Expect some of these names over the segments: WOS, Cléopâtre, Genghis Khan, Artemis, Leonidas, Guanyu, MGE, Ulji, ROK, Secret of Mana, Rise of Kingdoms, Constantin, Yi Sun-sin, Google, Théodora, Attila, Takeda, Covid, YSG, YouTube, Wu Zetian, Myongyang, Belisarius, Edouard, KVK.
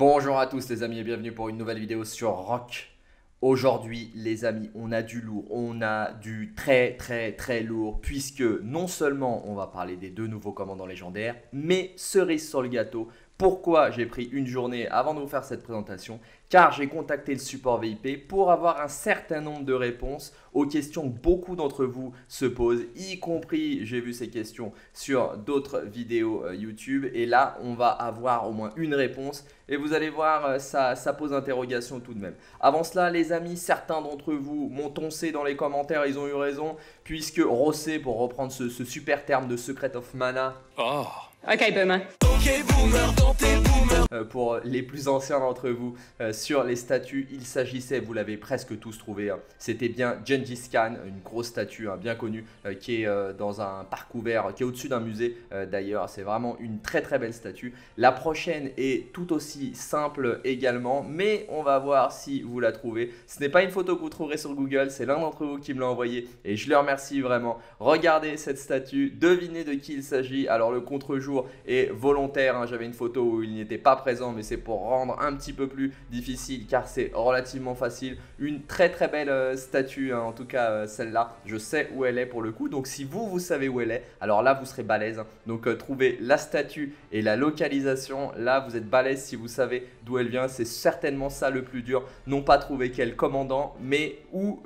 Bonjour à tous les amis et bienvenue pour une nouvelle vidéo sur ROK. Aujourd'hui les amis, on a du lourd, on a du très lourd, puisque non seulement on va parler des deux nouveaux commandants légendaires, mais cerise sur le gâteau. Pourquoi j'ai pris une journée avant de vous faire cette présentation? Car j'ai contacté le support VIP pour avoir un certain nombre de réponses aux questions que beaucoup d'entre vous se posent, y compris j'ai vu ces questions sur d'autres vidéos YouTube. Et là, on va avoir au moins une réponse et vous allez voir, ça pose interrogation tout de même. Avant cela, les amis, certains d'entre vous m'ont toncé dans les commentaires, ils ont eu raison, puisque Rossé, pour reprendre ce super terme de Secret of Mana... Oh. Ok, boomer. Ok, boomer, dans tes boomers. Pour les plus anciens d'entre vous, sur les statues, il s'agissait, vous l'avez presque tous trouvé, hein, c'était bien Genghis Khan, une grosse statue hein, bien connue, qui est dans un parc ouvert, qui est au-dessus d'un musée d'ailleurs. C'est vraiment une très belle statue. La prochaine est tout aussi simple également, mais on va voir si vous la trouvez. Ce n'est pas une photo que vous trouverez sur Google, c'est l'un d'entre vous qui me l'a envoyé et je le remercie vraiment. Regardez cette statue, devinez de qui il s'agit. Alors le contre-jour est volontaire, hein. J'avais une photo où il n'était pas présent, mais c'est pour rendre un petit peu plus difficile, car c'est relativement facile. Une très belle statue, hein. En tout cas celle-là, je sais où elle est pour le coup, donc si vous savez où elle est, alors là vous serez balèze, hein. Donc trouvez la statue et la localisation, là vous êtes balèze si vous savez d'où elle vient. C'est certainement ça le plus dur, non pas trouver quel commandant, mais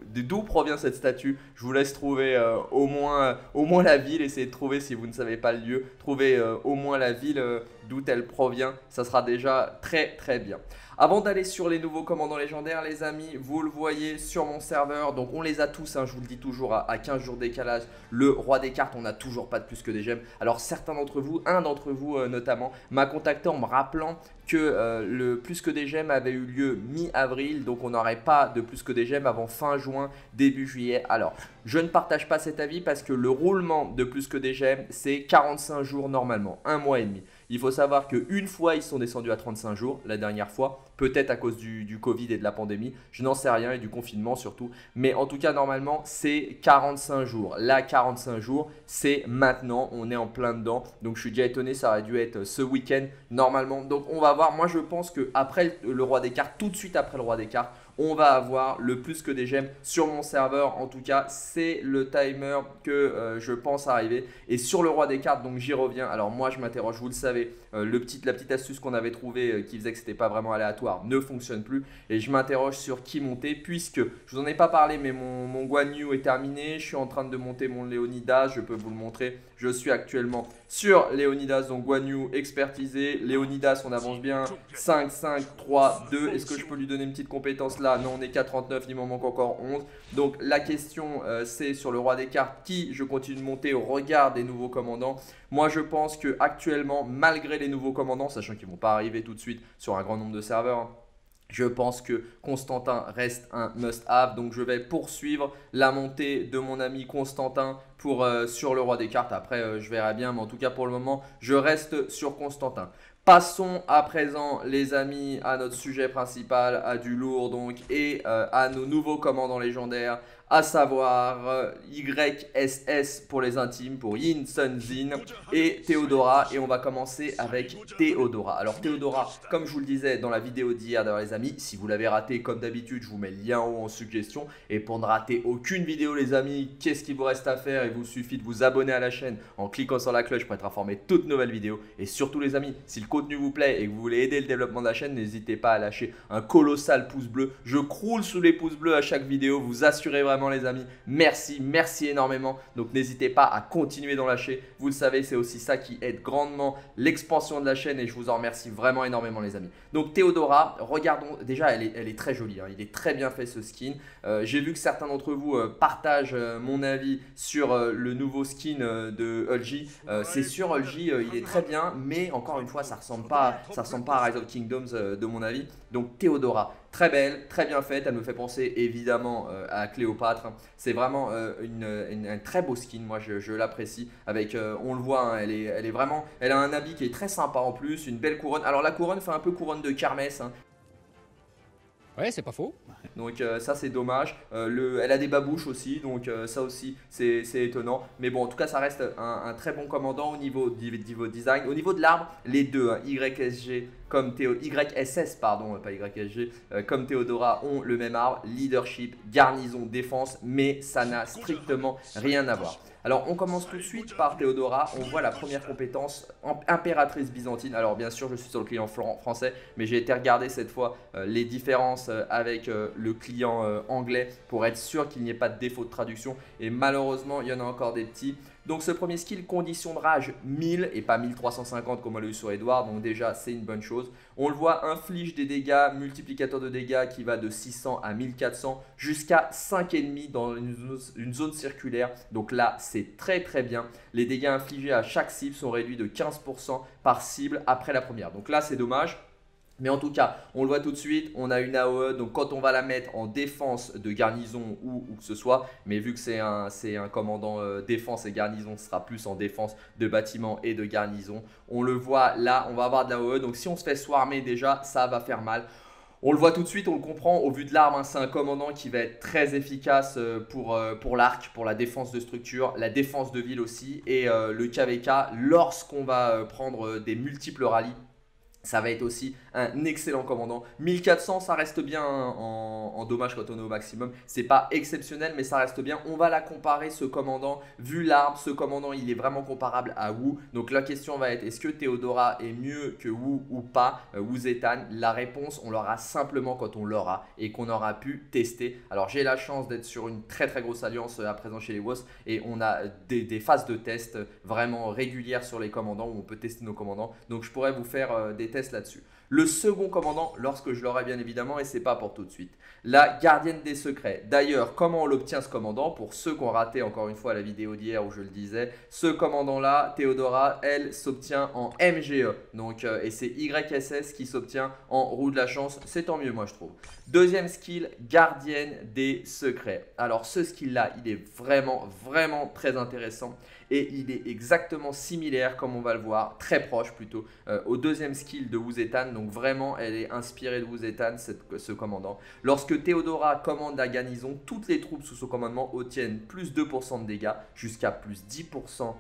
d'où provient cette statue. Je vous laisse trouver au moins la ville, essayez de trouver si vous ne savez pas le lieu, trouvez au moins la ville d'où elle provient, ça sera déjà très bien. Avant d'aller sur les nouveaux commandants légendaires les amis, vous le voyez sur mon serveur, donc on les a tous, hein, je vous le dis toujours, à 15 jours décalage, le roi des cartes, on n'a toujours pas de plus que des gemmes. Alors certains d'entre vous, un d'entre vous notamment, m'a contacté en me rappelant que le plus que des gemmes avait eu lieu mi-avril, donc on n'aurait pas de plus que des gemmes avant fin juin, début juillet. Alors je ne partage pas cet avis parce que le roulement de plus que des gemmes c'est 45 jours normalement, un mois et demi. Il faut savoir qu'une fois ils sont descendus à 35 jours, la dernière fois, peut-être à cause du Covid et de la pandémie, je n'en sais rien, et du confinement surtout. Mais en tout cas normalement c'est 45 jours, là 45 jours c'est maintenant, on est en plein dedans. Donc je suis déjà étonné, ça aurait dû être ce week-end normalement. Donc on va voir, moi je pense qu'après le roi des cartes, tout de suite après le roi des cartes, on va avoir le plus que des gemmes sur mon serveur. En tout cas c'est le timer que je pense arriver. Et sur le roi des cartes, donc j'y reviens. Alors moi je m'interroge, vous le savez, la petite astuce qu'on avait trouvée qui faisait que c'était pas vraiment aléatoire ne fonctionne plus. Et je m'interroge sur qui monter, puisque je vous en ai pas parlé, mais mon Guanyu est terminé. Je suis en train de monter mon Leonidas, je peux vous le montrer. Je suis actuellement sur Leonidas, donc Guanyu expertisé. Leonidas, on avance bien, 5, 5, 3, 2. Est-ce que je peux lui donner une petite compétence là? Non, on est qu'à 39, il m'en manque encore 11. Donc la question c'est sur le roi des cartes, qui je continue de monter au regard des nouveaux commandants. Moi je pense que actuellement, malgré les nouveaux commandants, sachant qu'ils ne vont pas arriver tout de suite sur un grand nombre de serveurs, hein, je pense que Constantin reste un must-have. Donc je vais poursuivre la montée de mon ami Constantin sur le roi des cartes. Après je verrai bien, mais en tout cas pour le moment je reste sur Constantin. Passons à présent les amis à notre sujet principal, à du lourd donc, et à nos nouveaux commandants légendaires, à savoir YSS pour les intimes, pour Yi Sun-sin, et Théodora. Et on va commencer avec Théodora. Alors Théodora, comme je vous le disais dans la vidéo d'hier d'ailleurs les amis, si vous l'avez raté comme d'habitude, je vous mets le lien en haut en suggestion. Et pour ne rater aucune vidéo les amis, qu'est-ce qu'il vous reste à faire? Il vous suffit de vous abonner à la chaîne en cliquant sur la cloche pour être informé de toutes nouvelles vidéos. Et surtout les amis, si le contenu vous plaît et que vous voulez aider le développement de la chaîne, n'hésitez pas à lâcher un colossal pouce bleu. Je croule sous les pouces bleus à chaque vidéo, vous assurez vraiment les amis, merci énormément. Donc n'hésitez pas à continuer d'en lâcher, vous le savez, c'est aussi ça qui aide grandement l'expansion de la chaîne et je vous en remercie vraiment énormément les amis. Donc Théodora, regardons, déjà elle est très jolie, hein. Il est très bien fait ce skin. J'ai vu que certains d'entre vous partagent mon avis sur le nouveau skin de Ulji. C'est sûr, Ulji il est très bien, mais encore une fois ça ressemble pas à Rise of Kingdoms de mon avis. Donc Théodora, très belle, très bien faite, elle me fait penser évidemment à Cléopâtre. C'est vraiment un très beau skin, moi je l'apprécie. Avec, on le voit, hein, elle est vraiment, elle a un habit qui est très sympa en plus, une belle couronne. Alors la couronne fait un peu couronne de kermesse, hein. Ouais, c'est pas faux. Donc ça c'est dommage. Elle a des babouches aussi, donc ça aussi c'est étonnant. Mais bon, en tout cas ça reste un très bon commandant au niveau du design. Au niveau de l'arbre, les deux, hein, YSG comme YSS, pardon, pas YSG, comme Théodora ont le même arbre, leadership, garnison, défense, mais ça n'a strictement rien à voir. Alors on commence tout de suite par Théodora, on voit la première compétence, impératrice byzantine. Alors bien sûr je suis sur le client français, mais j'ai été regarder cette fois les différences avec le client anglais pour être sûr qu'il n'y ait pas de défaut de traduction, et malheureusement il y en a encore des petits. Donc ce premier skill, condition de rage 1000 et pas 1350 comme on l'a eu sur Edouard, donc déjà c'est une bonne chose. On le voit, inflige des dégâts, multiplicateur de dégâts qui va de 600 à 1400 jusqu'à 5,5 dans une zone circulaire, donc là c'est très très bien. Les dégâts infligés à chaque cible sont réduits de 15% par cible après la première, donc là c'est dommage. Mais en tout cas, on le voit tout de suite, on a une AOE, donc quand on va la mettre en défense de garnison ou que ce soit, mais vu que c'est un commandant défense et garnison, ce sera plus en défense de bâtiment et de garnison. On le voit là, on va avoir de l'AOE, donc si on se fait swarmer déjà, ça va faire mal. On le voit tout de suite, on le comprend, au vu de l'arme, hein, c'est un commandant qui va être très efficace pour l'arc, pour la défense de structure, la défense de ville aussi, et le KVK, lorsqu'on va prendre des multiples rallyes, ça va être aussi un excellent commandant. 1400, ça reste bien en dommage quand on est au maximum. C'est pas exceptionnel, mais ça reste bien. On va la comparer, ce commandant. Vu l'arbre, ce commandant, il est vraiment comparable à Wu. Donc la question va être, est-ce que Théodora est mieux que Wu ou pas, Wu Zetian? La réponse, on l'aura simplement quand on l'aura et qu'on aura pu tester. Alors j'ai la chance d'être sur une très très grosse alliance à présent chez les WOS. Et on a des phases de test vraiment régulières sur les commandants où on peut tester nos commandants. Donc je pourrais vous faire des tests là-dessus. Le second commandant, lorsque je l'aurai bien évidemment, et c'est pas pour tout de suite, la gardienne des secrets. D'ailleurs, comment on l'obtient ce commandant? Pour ceux qui ont raté encore une fois la vidéo d'hier où je le disais, ce commandant-là, Théodora, elle s'obtient en MGE. Donc, et c'est YSS qui s'obtient en roue de la chance. C'est tant mieux, moi, je trouve. Deuxième skill, gardienne des secrets. Alors, ce skill-là, il est vraiment, vraiment très intéressant. Et il est exactement similaire, comme on va le voir, très proche plutôt, au deuxième skill de Wu Zetian. Donc vraiment, elle est inspirée de Wu Zetian, ce commandant. Lorsque Théodora commande la garnison, toutes les troupes sous son commandement obtiennent plus 2% de dégâts, jusqu'à plus 10%,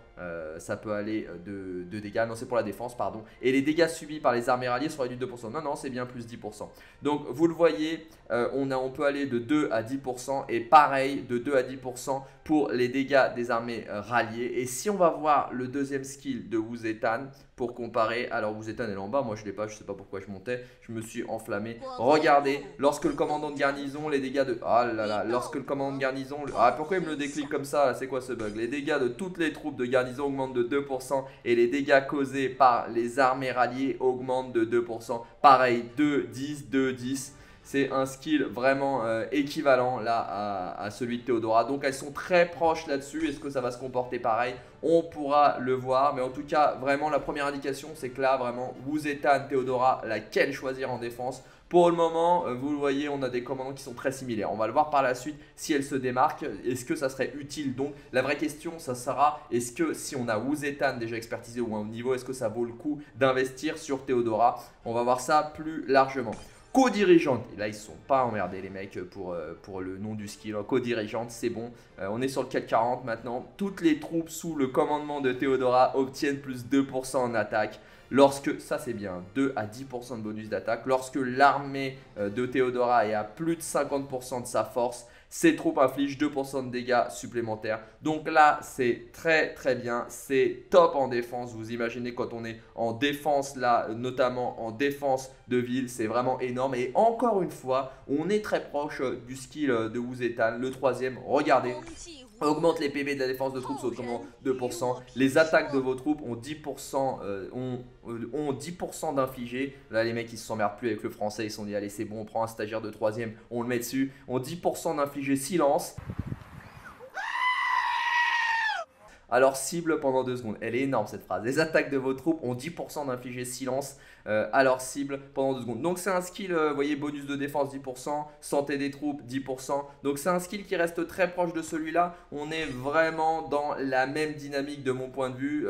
ça peut aller de dégâts. Non, c'est pour la défense, pardon. Et les dégâts subis par les armées ralliées sont réduits de 2%. Non, non, c'est bien plus 10%. Donc, vous le voyez, on peut aller de 2 à 10%, et pareil, de 2 à 10% pour les dégâts des armées ralliées. Et si on va voir le deuxième skill de Wu Zetian pour comparer, alors Wu Zetian est là en bas, moi je ne l'ai pas, je ne sais pas pourquoi je montais, je me suis enflammé. Regardez, lorsque le commandant de garnison, les dégâts de... Ah là là, lorsque le commandant de garnison... Ah, pourquoi il me le déclic comme ça? C'est quoi ce bug? Les dégâts de toutes les troupes de garnison augmentent de 2% et les dégâts causés par les armées ralliées augmentent de 2%. Pareil, 2, 10, 2, 10... C'est un skill vraiment équivalent là à celui de Théodora. Donc elles sont très proches là-dessus. Est-ce que ça va se comporter pareil? On pourra le voir. Mais en tout cas, vraiment la première indication, c'est que là, vraiment, Wu Zetian, Théodora, laquelle choisir en défense? Pour le moment, vous le voyez, on a des commandants qui sont très similaires. On va le voir par la suite si elles se démarquent. Est-ce que ça serait utile? Donc, la vraie question, ça sera, est-ce que si on a Wu Zetian déjà expertisé ou à haut niveau, est-ce que ça vaut le coup d'investir sur Théodora? On va voir ça plus largement. Co-dirigeante, et là ils ne sont pas emmerdés les mecs pour le nom du skill, co-dirigeante c'est bon, on est sur le 440 maintenant, toutes les troupes sous le commandement de Théodora obtiennent plus 2% en attaque, lorsque, ça c'est bien, 2 à 10% de bonus d'attaque, lorsque l'armée de Théodora est à plus de 50% de sa force, ces troupes infligent 2% de dégâts supplémentaires. Donc là, c'est très très bien. C'est top en défense. Vous imaginez quand on est en défense là, notamment en défense de ville, c'est vraiment énorme. Et encore une fois, on est très proche du skill de Wu Zetian. Le troisième, regardez. Augmente les PV de la défense de troupes autrement 2%. Les attaques de vos troupes ont 10% d'infligés. Là les mecs ils s'emmerdent plus avec le français. Ils se sont dit allez c'est bon, on prend un stagiaire de 3ème, on le met dessus. On 10% d'infligés silence. Alors cible pendant 2 secondes, elle est énorme cette phrase. Les attaques de vos troupes ont 10% d'infligé silence à leur cible pendant 2 secondes. Donc c'est un skill, vous voyez, bonus de défense 10%, santé des troupes 10%. Donc c'est un skill qui reste très proche de celui-là. On est vraiment dans la même dynamique de mon point de vue,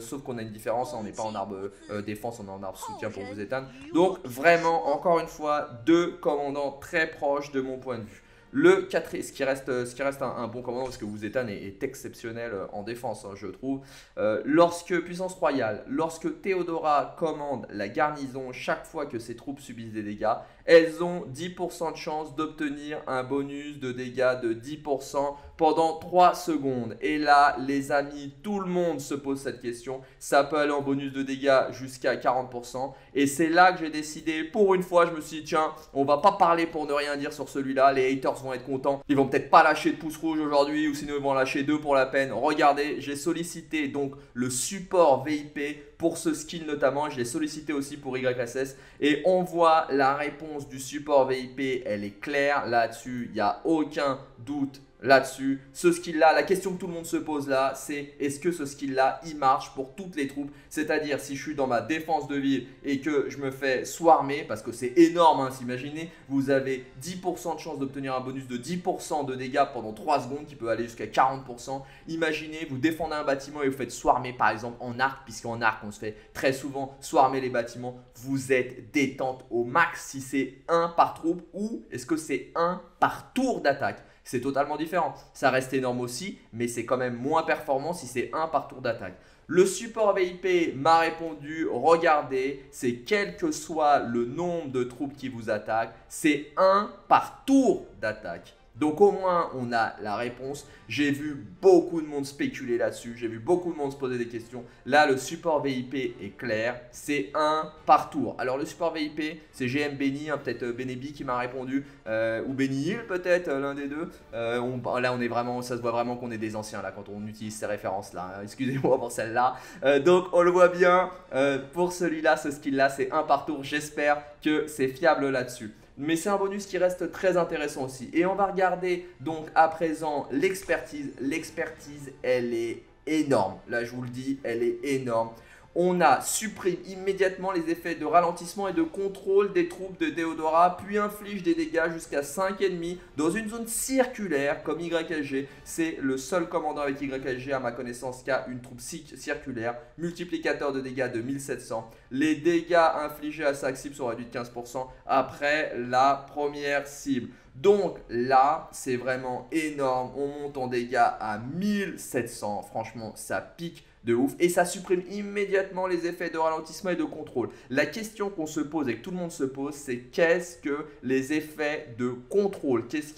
sauf qu'on a une différence, hein, on n'est pas en arbre défense, on est en arbre soutien pour Wu Zetian. Donc vraiment, encore une fois, deux commandants très proches de mon point de vue. Le 4, ce qui reste un bon commandant, parce que Wu Zetian est exceptionnel en défense, hein, je trouve. Lorsque puissance royale, lorsque Théodora commande la garnison, chaque fois que ses troupes subissent des dégâts, elles ont 10% de chance d'obtenir un bonus de dégâts de 10% pendant 3 secondes. Et là, les amis, tout le monde se pose cette question. Ça peut aller en bonus de dégâts jusqu'à 40%. Et c'est là que j'ai décidé, pour une fois, je me suis dit, tiens, on va pas parler pour ne rien dire sur celui-là. Les haters vont être contents, ils vont peut-être pas lâcher de pouce rouge aujourd'hui, ou sinon ils vont lâcher 2 pour la peine. Regardez, j'ai sollicité donc le support VIP pour ce skin notamment, je l'ai sollicité aussi pour YSS, et on voit la réponse du support VIP, elle est claire là-dessus, il n'y a aucun doute là-dessus. Ce skill-là, la question que tout le monde se pose là, c'est est-ce que ce skill-là, il marche pour toutes les troupes? C'est-à-dire, si je suis dans ma défense de ville et que je me fais swarmer, parce que c'est énorme, hein, s'imaginez, vous avez 10% de chance d'obtenir un bonus de 10% de dégâts pendant 3 secondes, qui peut aller jusqu'à 40%. Imaginez, vous défendez un bâtiment et vous faites swarmer, par exemple, en arc, puisqu'en arc, on se fait très souvent swarmer les bâtiments. Vous êtes détente au max si c'est 1 par troupe, ou est-ce que c'est 1 par tour d'attaque? C'est totalement différent. Ça reste énorme aussi, mais c'est quand même moins performant si c'est 1 par tour d'attaque. Le support VIP m'a répondu, regardez, c'est quel que soit le nombre de troupes qui vous attaquent, c'est 1 par tour d'attaque. Donc au moins, on a la réponse. J'ai vu beaucoup de monde spéculer là-dessus, j'ai vu beaucoup de monde se poser des questions. Là, le support VIP est clair, c'est 1 par tour. Alors le support VIP, c'est GM Benny, hein, peut-être Benebi qui m'a répondu, ou Benny peut-être, l'un des deux. Là, on est vraiment, ça se voit vraiment qu'on est des anciens là, quand on utilise ces références-là, hein. Excusez-moi pour celle-là. Donc on le voit bien, pour celui-là, ce skill-là, c'est 1 par tour. J'espère que c'est fiable là-dessus. Mais c'est un bonus qui reste très intéressant aussi. Et on va regarder donc à présent l'expertise. L'expertise, elle est énorme. Là, je vous le dis, elle est énorme. On a supprime immédiatement les effets de ralentissement et de contrôle des troupes de Théodora, puis inflige des dégâts jusqu'à 5,5 dans une zone circulaire comme YSG. C'est le seul commandant avec YSG à ma connaissance qui a une troupe circulaire. Multiplicateur de dégâts de 1700. Les dégâts infligés à sa cible sont réduits de 15% après la première cible. Donc là, c'est vraiment énorme. On monte en dégâts à 1700. Franchement, ça pique de ouf, et ça supprime immédiatement les effets de ralentissement et de contrôle. La question qu'on se pose et que tout le monde se pose, c'est qu'est-ce que les effets de contrôle, qu'est-ce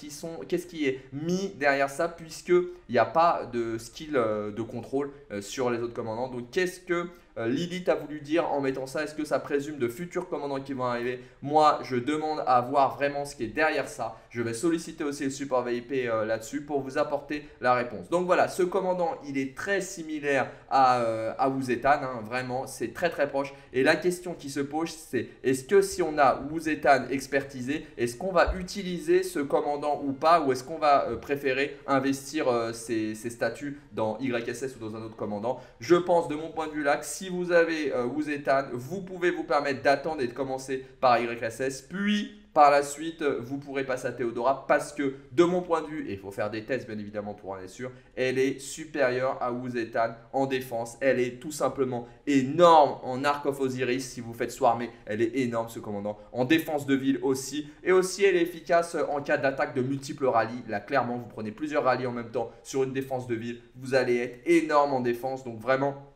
qui est mis derrière ça, puisque il n'y a pas de skill de contrôle sur les autres commandants. Donc qu'est-ce que Lilith a voulu dire en mettant ça? Est-ce que ça présume de futurs commandants qui vont arriver? Moi, je demande à voir vraiment ce qui est derrière ça. Je vais solliciter aussi le support VIP là-dessus pour vous apporter la réponse. Donc voilà, ce commandant, il est très similaire à Wu Zetian, hein, vraiment, c'est très très proche. Et la question qui se pose, c'est est-ce que si on a Wu Zetian expertisé, est-ce qu'on va utiliser ce commandant ou pas, ou est-ce qu'on va préférer investir ses statuts dans YSS ou dans un autre commandant? Je pense, de mon point de vue là, que si vous avez Wu Zetian, vous pouvez vous permettre d'attendre et de commencer par YSS, puis par la suite, vous pourrez passer à Théodora, parce que, de mon point de vue, et il faut faire des tests bien évidemment pour en être sûr, elle est supérieure à Wu Zetian en défense. Elle est tout simplement énorme en Ark of Osiris. Si vous faites swarmer, elle est énorme, ce commandant. En défense de ville aussi. Et aussi, elle est efficace en cas d'attaque de multiples rallyes. Là, clairement, vous prenez plusieurs rallyes en même temps sur une défense de ville. Vous allez être énorme en défense. Donc, vraiment,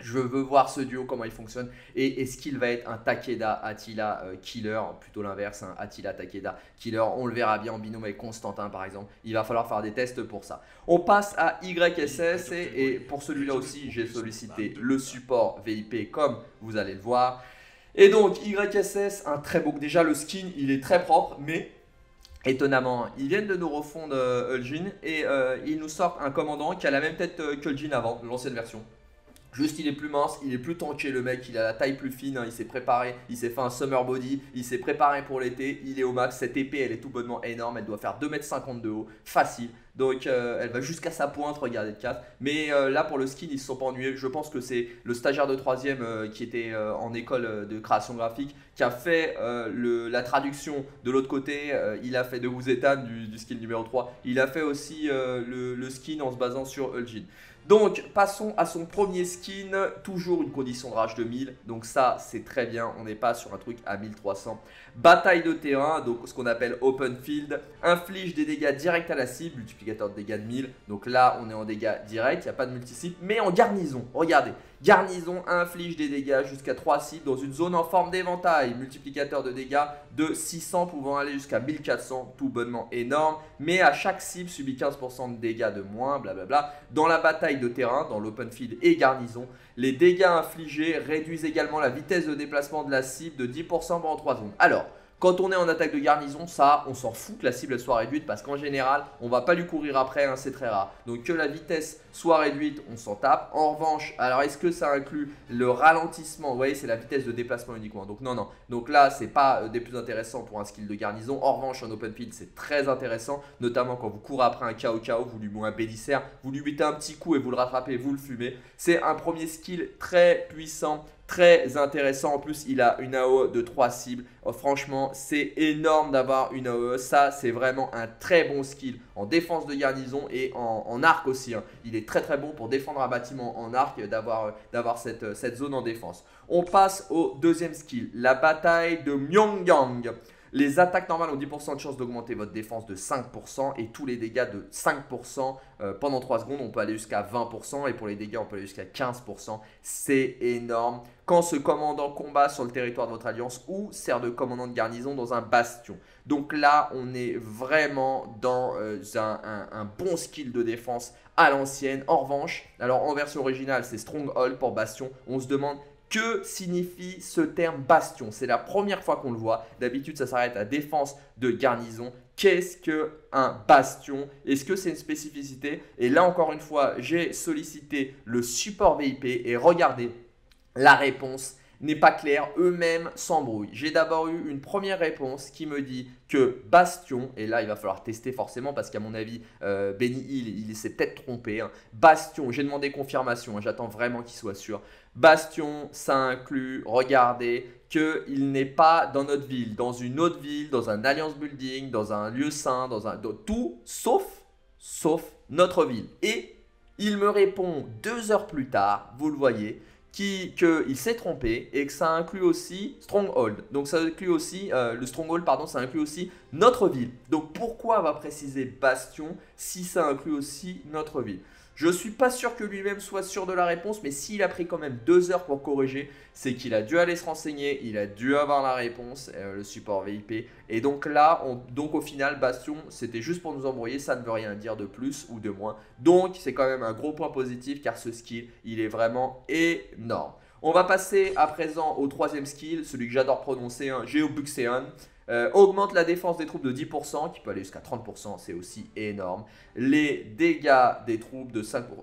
je veux voir ce duo, comment il fonctionne, et est-ce qu'il va être un Takeda Attila killer, plutôt l'inverse, un Attila Takeda killer. On le verra bien en binôme avec Constantin par exemple, il va falloir faire des tests pour ça. On passe à YSS, et pour celui-là aussi j'ai sollicité le support VIP comme vous allez le voir. Et donc YSS, un très beau, déjà le skin il est très propre, mais étonnamment, ils viennent de nous refondre Ulji, et ils nous sortent un commandant qui a la même tête qu'Ulji avant, l'ancienne version. Juste, il est plus mince, il est plus tanké le mec, il a la taille plus fine, hein, il s'est préparé, il s'est fait un summer body, il s'est préparé pour l'été, il est au max. Cette épée, elle est tout bonnement énorme, elle doit faire 2,50 m de haut, facile. Donc elle va jusqu'à sa pointe, regardez le cas. Mais là pour le skin ils se sont pas ennuyés. Je pense que c'est le stagiaire de 3ème qui était en école de création graphique, qui a fait la traduction de l'autre côté. Il a fait de Wu Zetian du skin numéro 3. Il a fait aussi le skin en se basant sur Ulji. Donc passons à son premier skin, toujours une condition de rage de 1000, donc ça c'est très bien, on n'est pas sur un truc à 1300. Bataille de terrain, donc ce qu'on appelle open field, inflige des dégâts directs à la cible, multiplicateur de dégâts de 1000, donc là on est en dégâts directs, il n'y a pas de multi-cible, mais en garnison, regardez. Garnison inflige des dégâts jusqu'à 3 cibles dans une zone en forme d'éventail. Multiplicateur de dégâts de 600 pouvant aller jusqu'à 1400, tout bonnement énorme. Mais à chaque cible subit 15% de dégâts de moins, blablabla. Dans la bataille de terrain, dans l'open field et garnison, les dégâts infligés réduisent également la vitesse de déplacement de la cible de 10% pendant 3 secondes. Alors, quand on est en attaque de garnison, ça, on s'en fout que la cible soit réduite parce qu'en général, on va pas lui courir après, hein, c'est très rare. Donc que la vitesse soit réduite, on s'en tape. En revanche, alors est-ce que ça inclut le ralentissement? Vous voyez, c'est la vitesse de déplacement uniquement. Donc non, non. Donc là, c'est pas des plus intéressants pour un skill de garnison. En revanche, en open field, c'est très intéressant, notamment quand vous courez après un KO, vous lui mettez un bélisaire, vous lui mettez un petit coup et vous le rattrapez, vous le fumez. C'est un premier skill très puissant. Très intéressant, en plus il a une AOE de 3 cibles, franchement c'est énorme d'avoir une AOE, ça c'est vraiment un très bon skill en défense de garnison et en arc aussi, hein. Il est très très bon pour défendre un bâtiment en arc, d'avoir cette zone en défense. On passe au deuxième skill, la bataille de Myongyang. Les attaques normales ont 10% de chance d'augmenter votre défense de 5% et tous les dégâts de 5% pendant 3 secondes. On peut aller jusqu'à 20% et pour les dégâts, on peut aller jusqu'à 15%. C'est énorme. Quand ce commandant combat sur le territoire de votre alliance ou sert de commandant de garnison dans un bastion. Donc là, on est vraiment dans un bon skill de défense à l'ancienne. En revanche, alors en version originale, c'est Stronghold pour bastion. On se demande... que signifie ce terme bastion? C'est la première fois qu'on le voit. D'habitude, ça s'arrête à défense de garnison. Qu'est-ce qu'un bastion? Est-ce que c'est une spécificité? Et là, encore une fois, j'ai sollicité le support VIP et regardez, la réponse n'est pas claire. Eux-mêmes s'embrouillent. J'ai d'abord eu une première réponse qui me dit... que bastion, et là il va falloir tester forcément parce qu'à mon avis Benny Hill il s'est peut-être trompé, hein. Bastion, j'ai demandé confirmation, hein, j'attends vraiment qu'il soit sûr. Bastion, ça inclut, regardez, qu'il n'est pas dans notre ville, dans une autre ville, dans un alliance building, dans un lieu saint, dans tout sauf notre ville. Et il me répond 2 heures plus tard, vous le voyez, qu'il s'est trompé et que ça inclut aussi Stronghold. Donc ça inclut aussi, le Stronghold, pardon, ça inclut aussi notre ville. Donc pourquoi va préciser bastion si ça inclut aussi notre ville? Je suis pas sûr que lui-même soit sûr de la réponse, mais s'il a pris quand même 2 heures pour corriger, c'est qu'il a dû aller se renseigner, il a dû avoir la réponse, le support VIP. Et donc là, donc au final, bastion, c'était juste pour nous embrouiller, ça ne veut rien dire de plus ou de moins. Donc c'est quand même un gros point positif car ce skill, il est vraiment énorme. On va passer à présent au troisième skill, celui que j'adore prononcer, hein, Géobuxéon. Augmente la défense des troupes de 10%, qui peut aller jusqu'à 30%, c'est aussi énorme.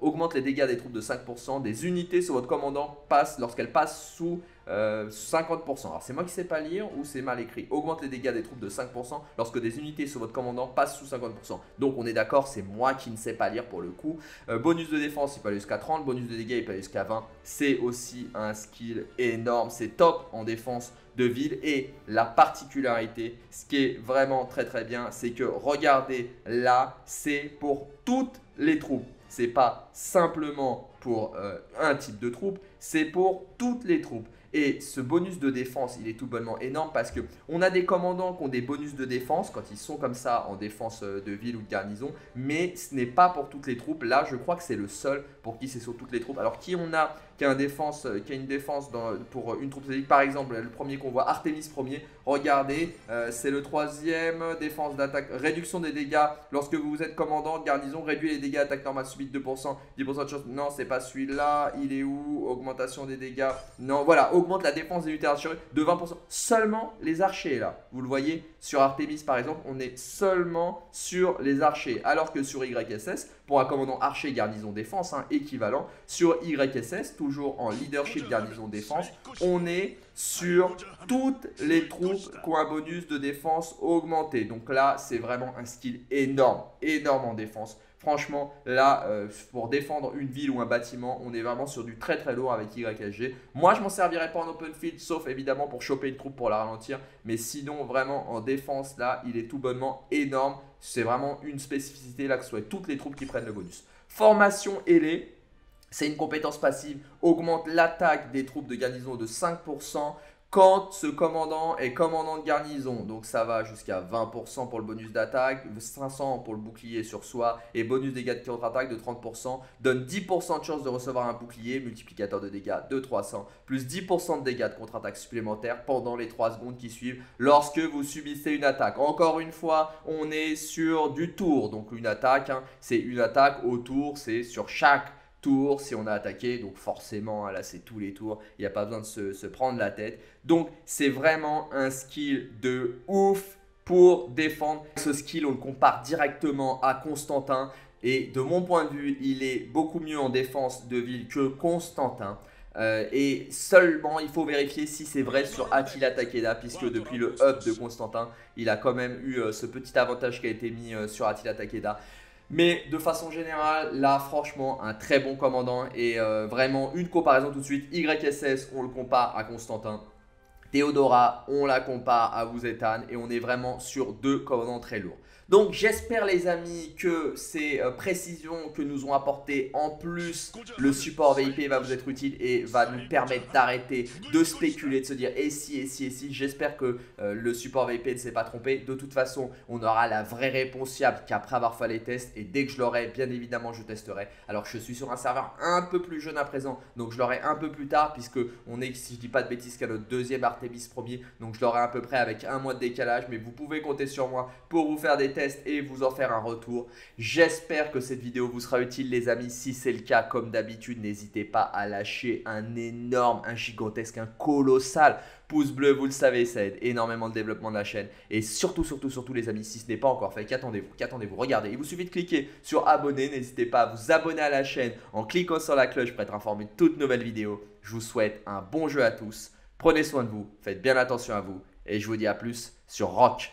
Augmente les dégâts des troupes de 5%. Des unités sur votre commandant passent lorsqu'elles passent sous 50%. Alors c'est moi qui sais pas lire ou c'est mal écrit. Augmente les dégâts des troupes de 5% lorsque des unités sur votre commandant passent sous 50%. Donc on est d'accord, c'est moi qui ne sais pas lire pour le coup. Bonus de défense il peut aller jusqu'à 30, bonus de dégâts il peut aller jusqu'à 20. C'est aussi un skill énorme, c'est top en défense de ville. Et la particularité, ce qui est vraiment très très bien, c'est que regardez là, c'est pour toutes les troupes. C'est pas simplement pour un type de troupe, c'est pour toutes les troupes. Et ce bonus de défense, il est tout bonnement énorme parce qu'on a des commandants qui ont des bonus de défense quand ils sont comme ça en défense de ville ou de garnison, mais ce n'est pas pour toutes les troupes. Là, je crois que c'est le seul pour qui c'est sur toutes les troupes. Alors, qui on a qui a une défense pour une troupe stratégique, par exemple, le premier qu'on voit, Artemis 1er, regardez, c'est le troisième, défense d'attaque, réduction des dégâts. Lorsque vous êtes commandant de garnison, réduit les dégâts d'attaque normale subite 2%, 10% de chance. Non, c'est pas celui-là, il est où? Augmentation des dégâts. Non, voilà, augmente la défense des unités assurées de 20%. Seulement les archers, là. Vous le voyez, sur Artemis, par exemple, on est seulement sur les archers. Alors que sur YSS, pour un commandant archer garnison défense, hein, équivalent, sur YSS, toujours en leadership garnison défense, on est sur toutes les troupes qui ont un bonus de défense augmenté. Donc là, c'est vraiment un skill énorme, énorme en défense. Franchement, là, pour défendre une ville ou un bâtiment, on est vraiment sur du très très lourd avec YSG. Moi, je m'en servirais pas en open field, sauf évidemment pour choper une troupe pour la ralentir. Mais sinon, vraiment, en défense, là, il est tout bonnement énorme. C'est vraiment une spécificité là que ce soit toutes les troupes qui prennent le bonus. Formation ailée. C'est une compétence passive, augmente l'attaque des troupes de garnison de 5% quand ce commandant est commandant de garnison. Donc ça va jusqu'à 20% pour le bonus d'attaque, 500 pour le bouclier sur soi et bonus dégâts de contre-attaque de 30%. Donne 10% de chance de recevoir un bouclier, multiplicateur de dégâts de 300, plus 10% de dégâts de contre-attaque supplémentaires pendant les 3 secondes qui suivent lorsque vous subissez une attaque. Encore une fois, on est sur du tour, donc une attaque, hein, c'est une attaque au tour, c'est sur chaque tour si on a attaqué, donc forcément là c'est tous les tours, il n'y a pas besoin de se prendre la tête. Donc c'est vraiment un skill de ouf pour défendre. Ce skill on le compare directement à Constantin et de mon point de vue il est beaucoup mieux en défense de ville que Constantin. Et seulement il faut vérifier si c'est vrai sur Attila Takeda, puisque depuis le up de Constantin il a quand même eu ce petit avantage qui a été mis sur Attila Takeda. Mais de façon générale, là, franchement, un très bon commandant et vraiment une comparaison tout de suite. YSS, on le compare à Constantin. Théodora, on la compare à Wu Zetian et on est vraiment sur deux commandants très lourds. Donc j'espère les amis que ces précisions que nous ont apportées en plus le support VIP va vous être utile et va nous permettre d'arrêter de spéculer, de se dire et si. J'espère que le support VIP ne s'est pas trompé. De toute façon, on aura la vraie réponse fiable qu'après avoir fait les tests et dès que je l'aurai, bien évidemment, je testerai. Alors je suis sur un serveur un peu plus jeune à présent, donc je l'aurai un peu plus tard puisque on est, si je dis pas de bêtises, qu'à notre deuxième Artemis premier, donc je l'aurai à peu près avec un mois de décalage, mais vous pouvez compter sur moi pour vous faire des tests et vous en faire un retour. J'espère que cette vidéo vous sera utile les amis. Si c'est le cas, comme d'habitude, n'hésitez pas à lâcher un énorme, un gigantesque, un colossal pouce bleu. Vous le savez, ça aide énormément le développement de la chaîne. Et surtout les amis, si ce n'est pas encore fait, qu'attendez-vous, regardez, il vous suffit de cliquer sur abonner. N'hésitez pas à vous abonner à la chaîne en cliquant sur la cloche pour être informé de toutes nouvelles vidéos. Je vous souhaite un bon jeu à tous. Prenez soin de vous, faites bien attention à vous et je vous dis à plus sur ROK.